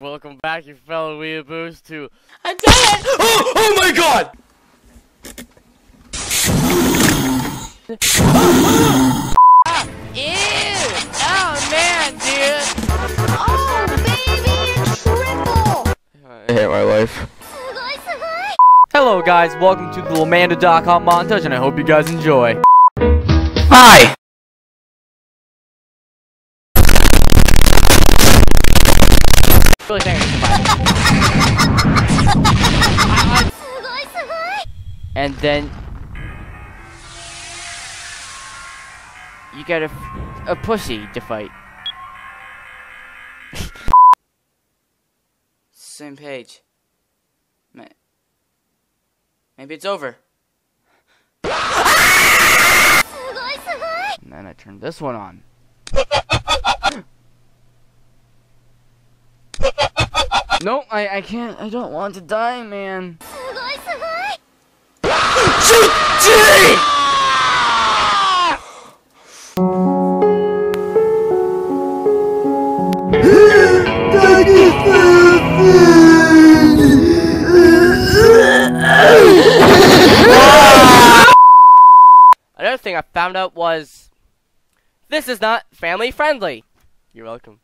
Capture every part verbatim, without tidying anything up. Welcome back, you fellow weeaboos, to I did it! Oh, oh my god! Oh, oh. Ew! Oh man, dude! Oh baby, triple! I hate my life. Hello guys, welcome to the Lomando dot com montage, and I hope you guys enjoy. Hi! Really I, I, and then you got a, a pussy to fight. Same page. Maybe it's over. And then I turned this one on. Nope, I, I can't, I don't want to die, man. Another thing I found out was, this is not family friendly. You're welcome.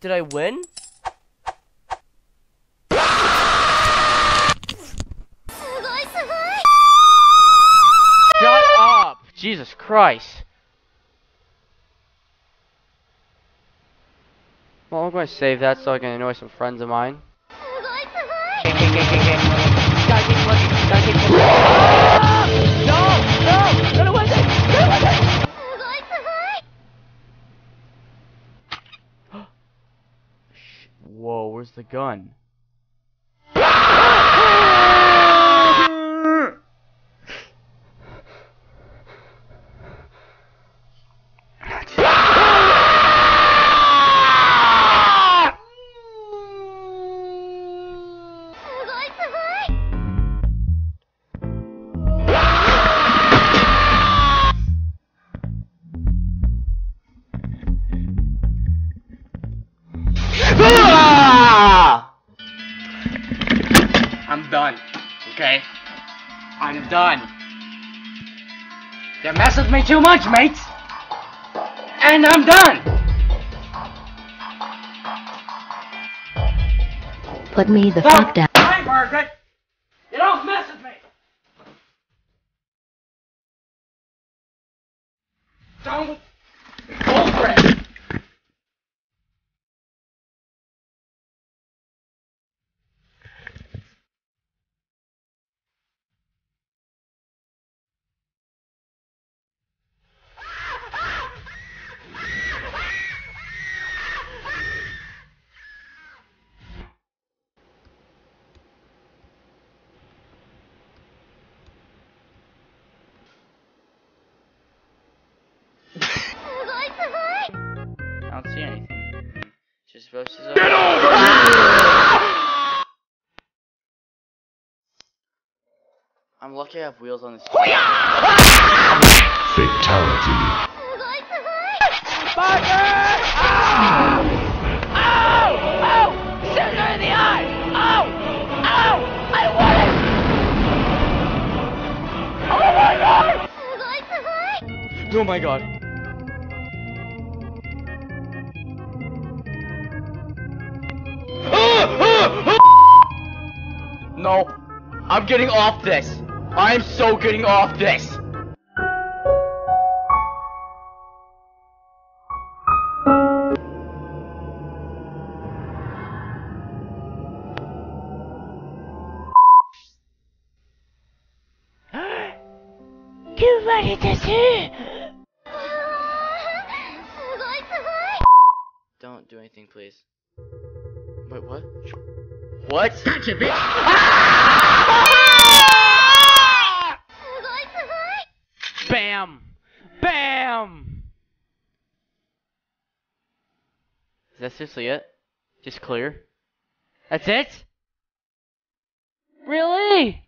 Did I win? Jesus Christ. Well, I'm going to save that so I can annoy some friends of mine. Whoa, where's the gun? I'm done, okay? I'm done. They messed with me too much, mates! And I'm done! Put me the fuck, fuck down. Hi, Margaret! You don't mess with me! Don't go for it! I don't see anything. Just roasts up. Get over here! I'm lucky I have wheels on this. Fatality. Oh! Oh! Oh! Shoot her in the eye! Oh! Oh! I want it! Oh my god! Oh my god! No, I'm getting off this. I'm so getting off this. You wanted to see? Don't do anything, please. Wait, what? What? Gotcha, bitch! Ah! Bam! Bam! Is that seriously it? Just clear? That's it? Really?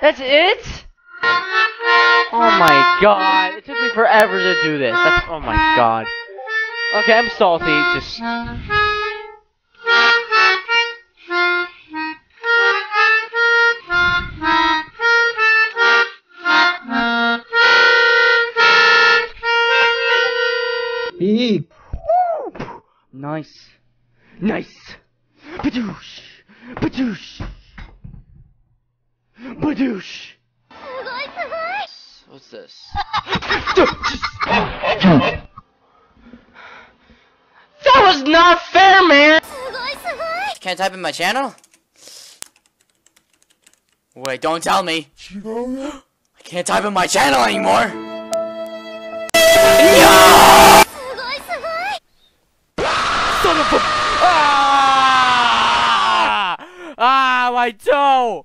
That's it? Oh my god. It took me forever to do this. That's, oh my god. Okay, I'm salty. Just... Nice! Badoosh! Badoosh! Badoosh! What's this? That was not fair, man! Can I type in my channel? Wait, don't tell me! I can't type in my channel anymore! Son of a... Ah! Ah, my toe!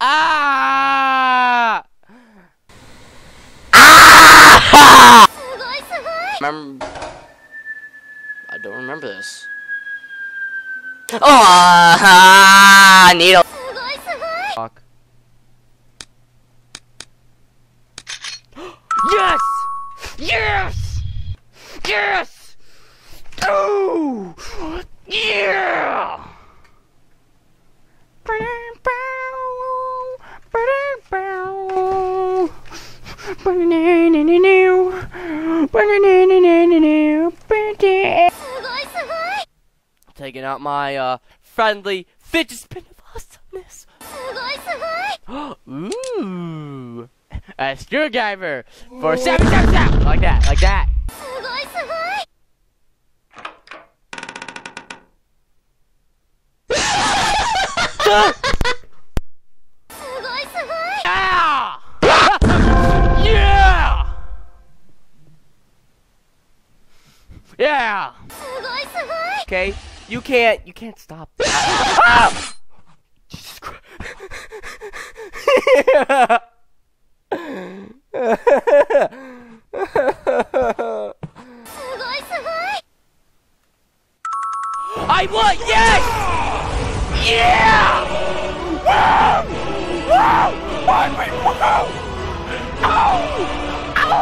Ah! Ah! Remember... I don't remember this. Oh! Ah! Needle! Fuck. Yes! Yes! Yes! Oh! Yeah! Taking out my uh friendly fidget spin of awesomeness. Ooh! A screwdriver for seven, seven, seven. Like that, like that. Yeah! Yeah! Yeah! Okay, you can't, you can't stop. Ah! Jesus Christ. Yeah. I want, yes! Yeah! Woo! Woo! My way! Woo! Ow! Ow! Ow!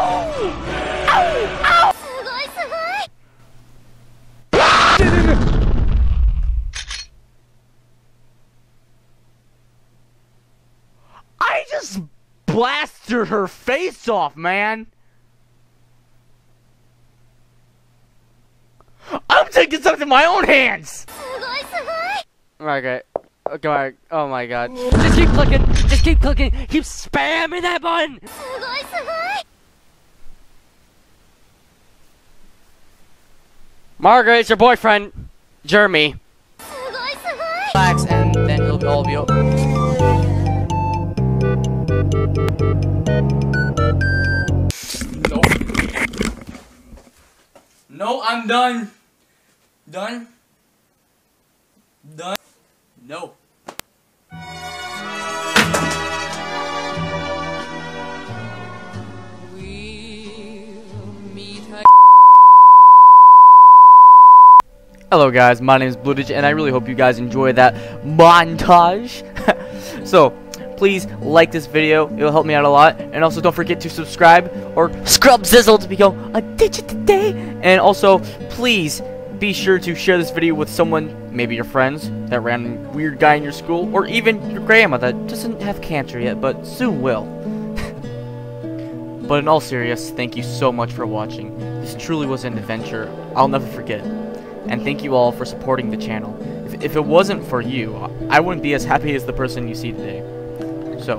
Ow! I just blasted her face off, man! I'm taking something in my own hands! Okay. Okay. Right. Oh my god. Just keep clicking. Just keep clicking. Keep spamming that button. Margaret, it's your boyfriend, Jeremy. Relax, and then he'll all be open. No. No, I'm done. Done. Done. No. Hello guys, my name is BlueDigit and I really hope you guys enjoy that montage. So, please like this video, it'll help me out a lot. And also don't forget to subscribe or scrub sizzle to become a digit today. And also, please be sure to share this video with someone, maybe your friends, that random weird guy in your school, or even your grandma that doesn't have cancer yet, but soon will. But in all seriousness, thank you so much for watching. This truly was an adventure I'll never forget. And thank you all for supporting the channel. If, if it wasn't for you, I wouldn't be as happy as the person you see today. So,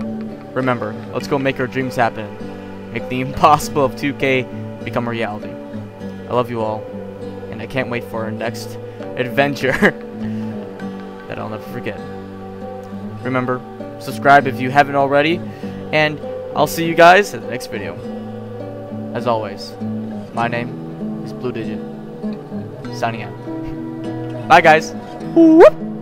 remember, let's go make our dreams happen. Make the impossible of two K become a reality. I love you all. And I can't wait for our next adventure that I'll never forget. Remember, subscribe if you haven't already, and I'll see you guys in the next video. As always, my name is BlueDigit, signing out. Bye guys! Whoop.